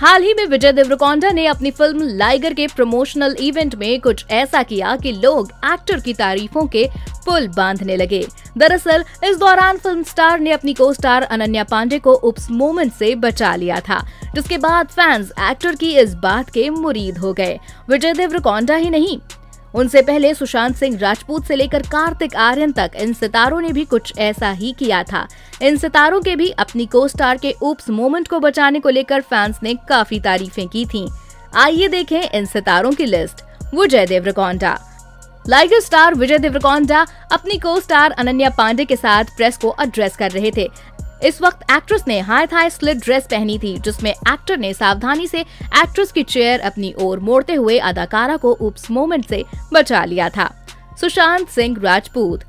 हाल ही में विजय देवरकोंडा ने अपनी फिल्म लाइगर के प्रमोशनल इवेंट में कुछ ऐसा किया कि लोग एक्टर की तारीफों के पुल बांधने लगे। दरअसल इस दौरान फिल्म स्टार ने अपनी को स्टार अनन्या पांडे को उप्स मोमेंट से बचा लिया था, जिसके बाद फैंस एक्टर की इस बात के मुरीद हो गए। विजय देवरकोंडा ही नहीं, उनसे पहले सुशांत सिंह राजपूत से लेकर कार्तिक आर्यन तक इन सितारों ने भी कुछ ऐसा ही किया था। इन सितारों के भी अपनी कोस्टार के ऊप्स मोमेंट को बचाने को लेकर फैंस ने काफी तारीफें की थीं। आइए देखें इन सितारों की लिस्ट। विजय देवरकोंडा। लाइगर स्टार विजय देवरकोंडा अपनी कोस्टार अनन्या पांडे के साथ प्रेस को एड्रेस कर रहे थे। इस वक्त एक्ट्रेस ने हाई थाई स्लिट ड्रेस पहनी थी, जिसमें एक्टर ने सावधानी से एक्ट्रेस की चेयर अपनी ओर मोड़ते हुए अदाकारा को ऊप्स मोमेंट से बचा लिया था। सुशांत सिंह राजपूत।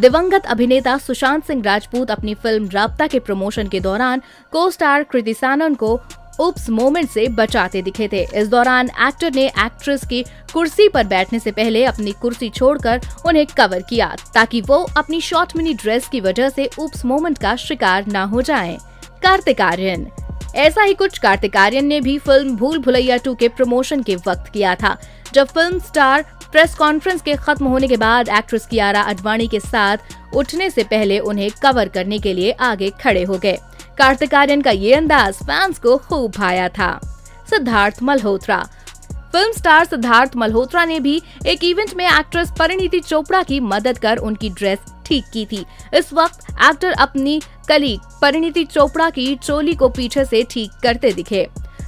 दिवंगत अभिनेता सुशांत सिंह राजपूत अपनी फिल्म राबता के प्रमोशन के दौरान को स्टार कृति सनन को ऊप्स मोमेंट से बचाते दिखे थे। इस दौरान एक्टर ने एक्ट्रेस की कुर्सी पर बैठने से पहले अपनी कुर्सी छोड़कर उन्हें कवर किया, ताकि वो अपनी शॉर्ट मिनी ड्रेस की वजह से ऊप्स मोमेंट का शिकार ना हो जाएं। कार्तिक आर्यन। ऐसा ही कुछ कार्तिक आर्यन ने भी फिल्म भूल भुलैया 2 के प्रमोशन के वक्त किया था, जब फिल्म स्टार प्रेस कॉन्फ्रेंस के खत्म होने के बाद एक्ट्रेस कियारा आडवाणी के साथ उठने से पहले उन्हें कवर करने के लिए आगे खड़े हो गए। कार्तिक आर्यन का ये अंदाज फैंस को खूब भाया था। सिद्धार्थ मल्होत्रा। फिल्म स्टार सिद्धार्थ मल्होत्रा ने भी एक इवेंट में एक्ट्रेस परिणीति चोपड़ा की मदद कर उनकी ड्रेस ठीक की थी। इस वक्त एक्टर अपनी कलीग परिणीति चोपड़ा की चोली को पीछे से ठीक करते दिखे,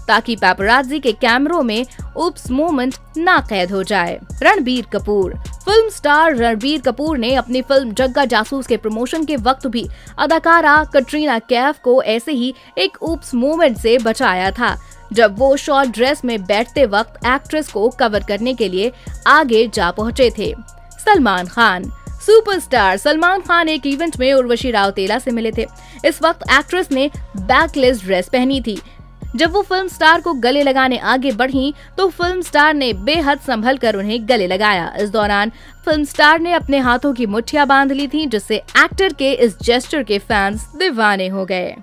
ताकि पैपराजी के कैमरों में ऊप्स मोमेंट ना कैद हो जाए। रणबीर कपूर। फिल्म स्टार रणबीर कपूर ने अपनी फिल्म जग्गा जासूस के प्रमोशन के वक्त भी अदाकारा कैटरीना कैफ को ऐसे ही एक ऊप्स मोमेंट से बचाया था, जब वो शॉर्ट ड्रेस में बैठते वक्त एक्ट्रेस को कवर करने के लिए आगे जा पहुंचे थे। सलमान खान। सुपरस्टार सलमान खान एक इवेंट में उर्वशी रावतेला से मिले थे। इस वक्त एक्ट्रेस ने बैकलेस ड्रेस पहनी थी। जब वो फिल्म स्टार को गले लगाने आगे बढ़ीं, तो फिल्म स्टार ने बेहद संभलकर उन्हें गले लगाया। इस दौरान फिल्म स्टार ने अपने हाथों की मुट्ठियां बांध ली थीं, जिससे एक्टर के इस जेस्चर के फैंस दीवाने हो गए।